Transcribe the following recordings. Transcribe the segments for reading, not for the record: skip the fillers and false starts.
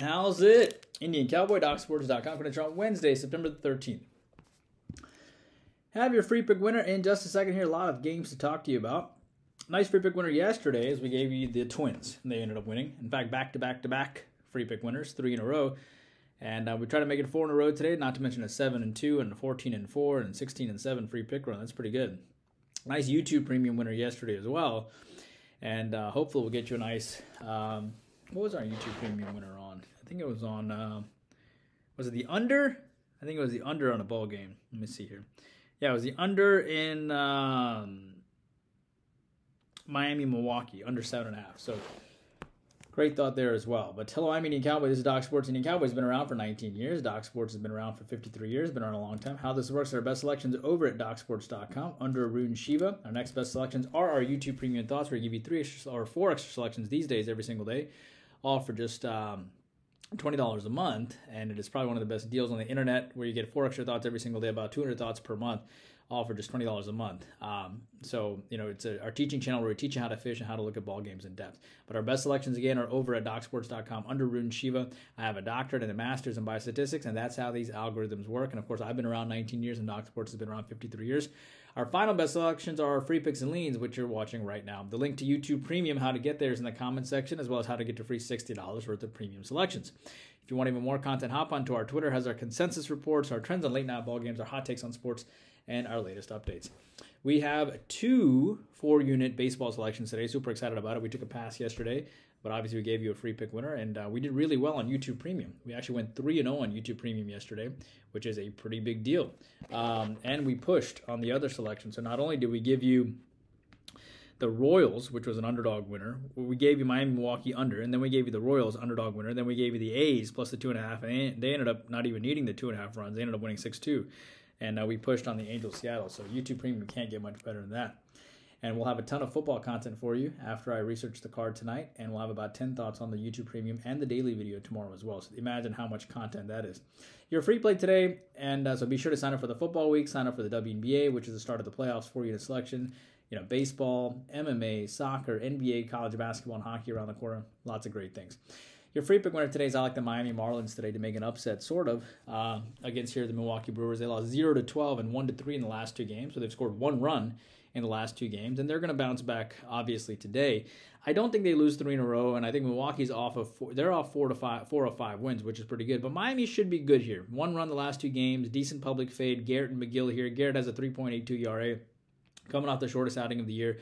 How's it? IndianCowboyDocsSports.com. Going to draw Wednesday, September the 13th. Have your free pick winner in just a second here. A lot of games to talk to you about. Nice free pick winner yesterday as we gave you the Twins, and they ended up winning. In fact, back-to-back-to-back free pick winners, 3 in a row. And we try to make it 4 in a row today, not to mention a 7-2 and a 14-4 and 16-7 free pick run. That's pretty good. Nice YouTube premium winner yesterday as well. And hopefully we'll get you a nice, what was our YouTube premium winner on? I think it was on, was it the under? I think it was the under on a ball game. Let me see here. Yeah, it was the under in Miami, Milwaukee, under 7.5. So great thought there as well. But hello, I'm Indian Cowboy. This is Doc Sports. Indian Cowboy has been around for 19 years. Doc Sports has been around for 53 years, been around a long time. How this works are our best selections over at DocSports.com under Arun Shiva. Our next best selections are our YouTube Premium Thoughts, where we give you 3 or 4 extra selections these days, every single day, all for just $20 a month, and it is probably one of the best deals on the internet, where you get 4 extra thoughts every single day, about 200 thoughts per month, all for just $20 a month. So, you know, it's our teaching channel where we teach you how to fish and how to look at ball games in depth. But our best selections, again, are over at DocSports.com under Arun Shiva. I have a doctorate and a master's in biostatistics, and that's how these algorithms work. And, of course, I've been around 19 years, and Doc Sports has been around 53 years. Our final best selections are our free picks and leans, which you're watching right now. The link to YouTube Premium, how to get there, is in the comments section, as well as how to get your free $60 worth of premium selections. If you want even more content, hop onto our Twitter. It has our consensus reports, our trends on late-night ball games, our hot takes on sports, and our latest updates. We have 2 4-unit baseball selections today. Super excited about it. We took a pass yesterday, but obviously we gave you a free pick winner, and we did really well on YouTube Premium. We actually went 3-0 on YouTube Premium yesterday, which is a pretty big deal. And we pushed on the other selection. So not only did we give you the Royals, which was an underdog winner, we gave you Miami Milwaukee under, and then we gave you the Royals underdog winner, then we gave you the A's plus the 2.5, and they ended up not even needing the 2.5 runs. They ended up winning 6-2. And we pushed on the Angels Seattle, so YouTube Premium can't get much better than that. And we'll have a ton of football content for you after I research the card tonight, and we'll have about 10 thoughts on the YouTube Premium and the daily video tomorrow as well. So imagine how much content that is. Your free play today, and so be sure to sign up for the football week, sign up for the WNBA, which is the start of the playoffs, 4-unit selection. You know, baseball, MMA, soccer, NBA, college basketball, and hockey around the corner. Lots of great things. Your free pick winner today is I like the Miami Marlins today to make an upset, sort of, against here the Milwaukee Brewers. They lost 0-12 and 1-3 in the last 2 games, so they've scored 1 run in the last 2 games, and they're going to bounce back, obviously, today. I don't think they lose 3 in a row, and I think Milwaukee's off of 4 or 5 wins, which is pretty good, but Miami should be good here. 1 run the last 2 games, decent public fade, Garrett and McGill here. Garrett has a 3.82 ERA, coming off the shortest outing of the year.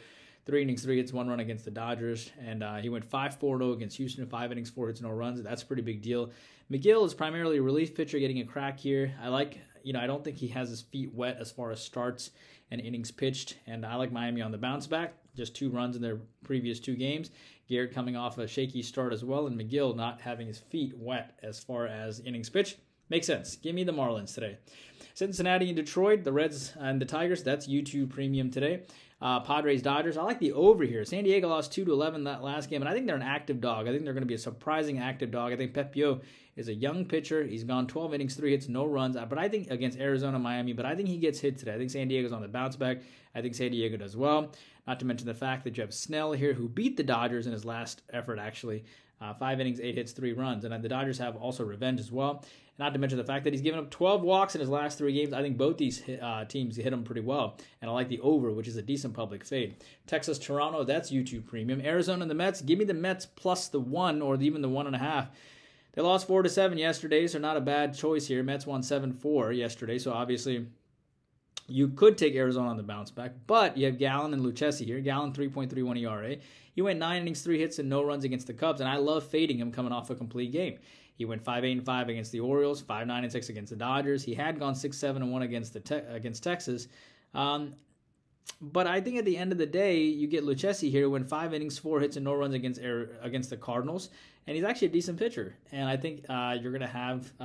3 innings, 3 hits, 1 run against the Dodgers, and he went 5-4-0 against Houston, 5 innings, 4 hits, no runs. That's a pretty big deal. McGill is primarily a relief pitcher getting a crack here. I like, you know, I don't think he has his feet wet as far as starts and innings pitched, and I like Miami on the bounce back. Just 2 runs in their previous 2 games. Garrett coming off a shaky start as well, and McGill not having his feet wet as far as innings pitched. Makes sense. Give me the Marlins today. Cincinnati and Detroit, the Reds and the Tigers, that's YouTube Premium today. Padres, Dodgers, I like the over here. San Diego lost 2-11 that last game, and I think they're an active dog. I think they're going to be a surprising active dog. I think Pep Biau is a young pitcher. He's gone 12 innings, 3 hits, no runs. But I think against Arizona, Miami, but I think he gets hit today. I think San Diego's on the bounce back. I think San Diego does well, not to mention the fact that you have Snell here, who beat the Dodgers in his last effort, actually. 5 innings, 8 hits, 3 runs. And the Dodgers have also revenge as well. Not to mention the fact that he's given up 12 walks in his last 3 games. I think both these teams hit him pretty well. And I like the over, which is a decent public fade. Texas, Toronto, that's YouTube Premium. Arizona and the Mets, give me the Mets plus the 1 or even the 1.5. They lost 4-7 yesterday, so not a bad choice here. Mets won 7-4 yesterday, so obviously you could take Arizona on the bounce back, but you have Gallen and Lucchesi here. Gallen, 3.31 ERA. He went 9 innings, 3 hits, and no runs against the Cubs, and I love fading him coming off a complete game. He went 5-8-5 against the Orioles, 5-9-6 against the Dodgers. He had gone 6-7-1 against Texas. But I think at the end of the day, you get Lucchesi here, went 5 innings, 4 hits, and no runs against the Cardinals, and he's actually a decent pitcher. And I think you're going to have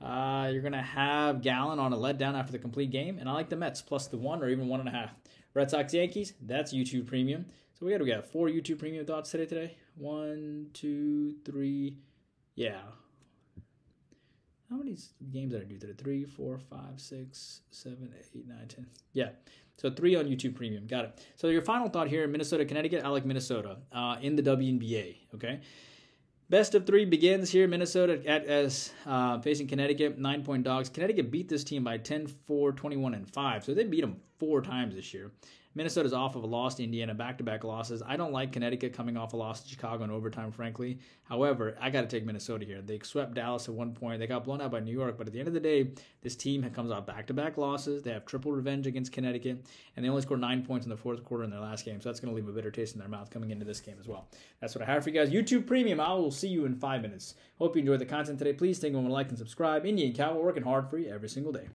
Gallen on a letdown after the complete game, and I like the Mets plus the 1 or even 1.5. Red Sox Yankees, that's YouTube Premium. So we got 4 YouTube Premium thoughts today. 1, 2, 3, yeah. How many games did I do today? 3, 4, 5, 6, 7, 8, 9, 10. Yeah. So 3 on YouTube Premium. Got it. So your final thought here, Minnesota, Connecticut, I like Minnesota in the WNBA, okay? Best of three begins here. Minnesota facing Connecticut, 9-point dogs. Connecticut beat this team by 10, 4, 21, and 5. So they beat them 4 times this year. Minnesota's off of a loss to Indiana, back-to-back losses. I don't like Connecticut coming off a loss to Chicago in overtime, frankly. However, I got to take Minnesota here. They swept Dallas at one point. They got blown out by New York. But at the end of the day, this team comes off back-to-back losses. They have triple revenge against Connecticut. And they only scored 9 points in the fourth quarter in their last game. So that's going to leave a bitter taste in their mouth coming into this game as well. That's what I have for you guys. YouTube Premium, I will see you in 5 minutes. Hope you enjoyed the content today. Please take a moment to like and subscribe. Indian Cowboy, working hard for you every single day.